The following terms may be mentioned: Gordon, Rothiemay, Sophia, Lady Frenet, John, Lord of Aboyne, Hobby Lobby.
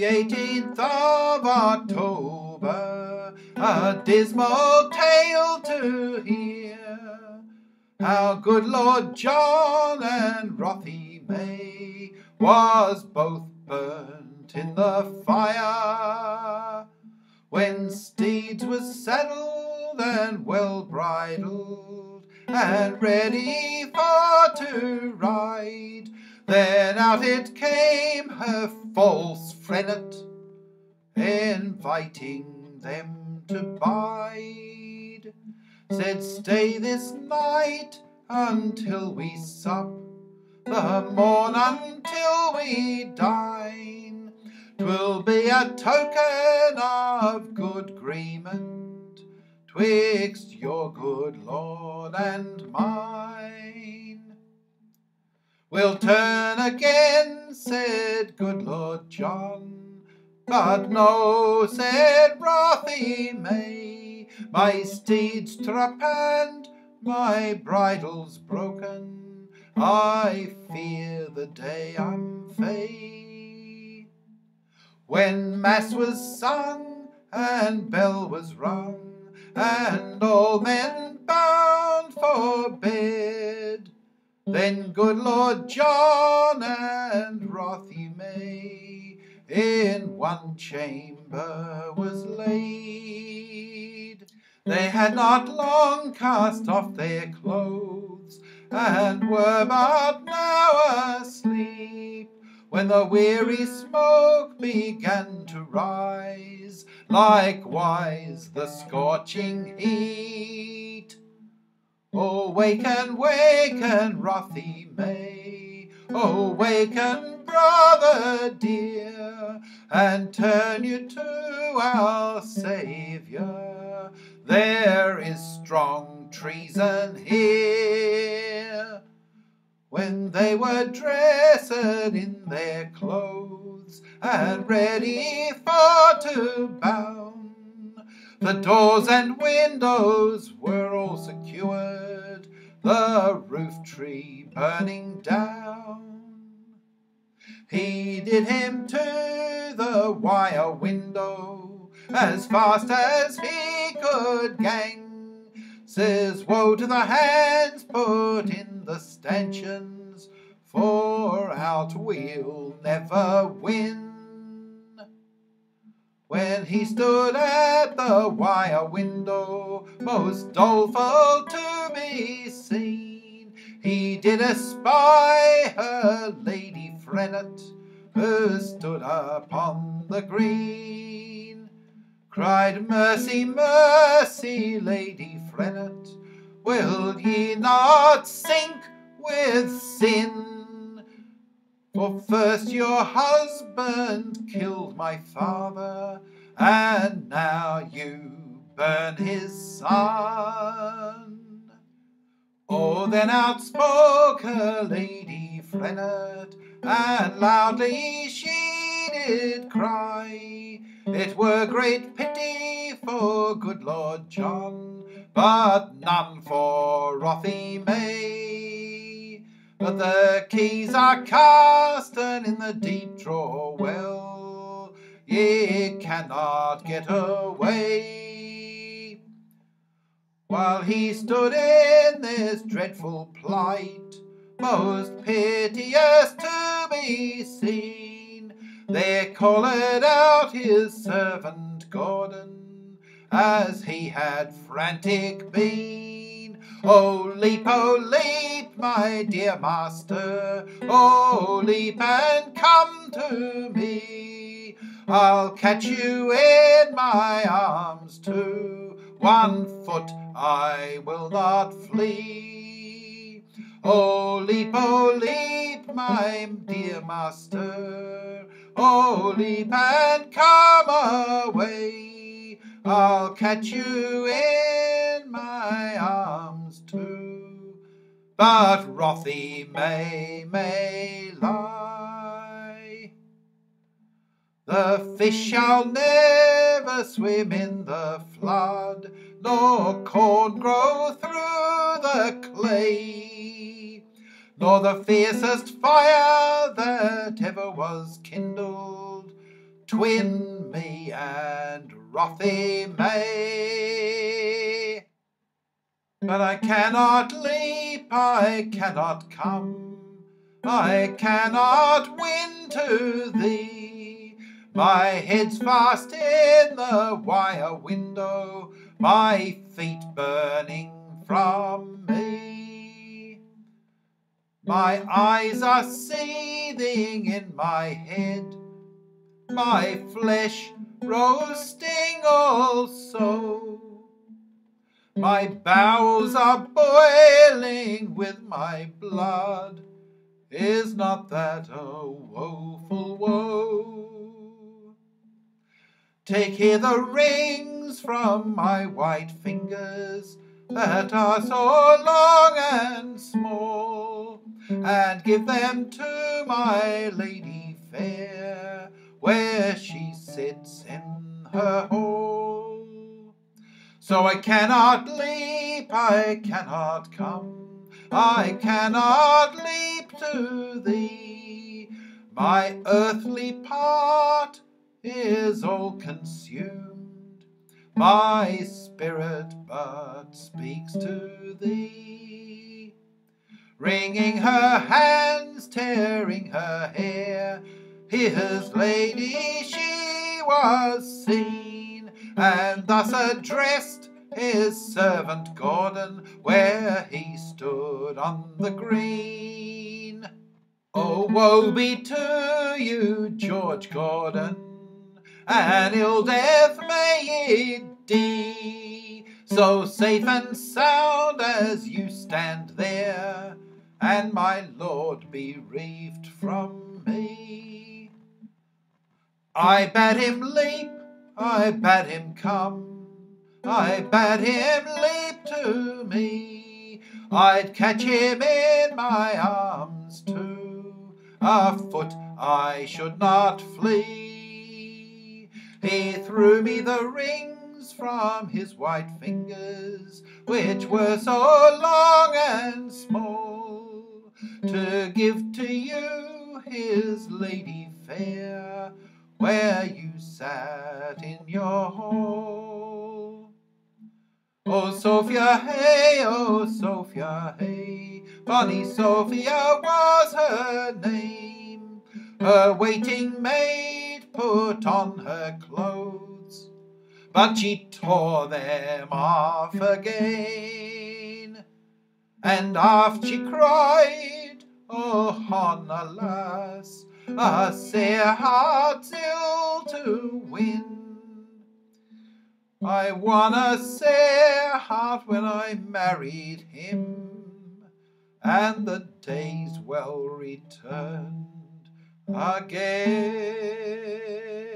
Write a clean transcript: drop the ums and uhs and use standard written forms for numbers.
the 18th of October, a dismal tale to hear, how good Lord John and Rothiemay was both burnt in the fire. When steeds were saddled and well bridled, and ready for to ride, then out it came her false Frenet, inviting them to bide. Said, stay this night until we sup, the morn until we dine. 'Twill be a token of good agreement 'twixt your good lord and mine. We'll turn again, said good Lord John, but no, said Rothiemay, my steed's trap and my bridle's broken. I fear the day I'm fey. When mass was sung and bell was rung, and all men bound for bed, then good Lord John and Rothiemay in one chamber was laid. They had not long cast off their clothes, and were but now asleep, when the weary smoke began to rise, likewise the scorching heat. Oh, waken, waken, Rothiemay, oh, waken, brother dear, and turn you to our Saviour, there is strong treason here. When they were dressed in their clothes and ready for to bound, the doors and windows were all secured, the roof tree burning down. He did him to the wire window as fast as he could gang. Says, woe to the hands put in the stanchions, for out we'll never win. When he stood at the wire window, most doleful to be seen, he did espy her Lady Frenet, who stood upon the green. Cried, mercy, mercy, Lady Frenet, will ye not sink with sin? For first your husband killed my father, and now you burn his son. Oh, then outspoke her Lady Frenet, and loudly she did cry, it were great pity for good Lord John, but none for Rothiemay. But the keys are cast and in the deep drawer well, ye cannot get away. While he stood in this dreadful plight, most piteous to be seen, there called out his servant Gordon, as he had frantic been. Oh, leap, my dear master, oh, leap and come to me. I'll catch you in my arms too, one foot I will not flee. Oh, leap, my dear master, oh, leap and come away, I'll catch you in my arms too, but Rothiemay may lie. The fish shall never swim in the flood, nor corn grow through the clay, nor the fiercest fire that ever was kindled tween me and Rothiemay. But I cannot leap, I cannot come, I cannot win to thee. My head's fast in the wire window, my feet burning from me. My eyes are seething in my head, my flesh roasting also. My bowels are boiling with my blood. Is not that a woeful woe? Take here the rings from my white fingers that are so long and small, and give them to my lady fair, where she sits in her hall. So I cannot leap, I cannot come, I cannot leap to thee. My earthly part is all consumed, my spirit but speaks to thee. Wringing her hands, tearing her hair, here's lady, she was seen, and thus addressed his servant Gordon, where he stood on the green. Oh, woe be to you, George Gordon, an ill death may it be, so safe and sound as you stand there, and my lord bereaved from me. I bade him leap, I bade him come, I bade him leap to me. I'd catch him in my arms too, afoot I should not flee. He threw me the rings from his white fingers, which were so long and small, to give to you, his lady fair, where you sat in your hall. Oh, Sophia, hey, oh, Sophia, hey, bonnie Sophia was her name. Her waiting maid put on her clothes, but she tore them off again. And aft she cried, oh, hon, alas, a sair heart's ill to win. I won a sair heart when I married him, and the days well returned again.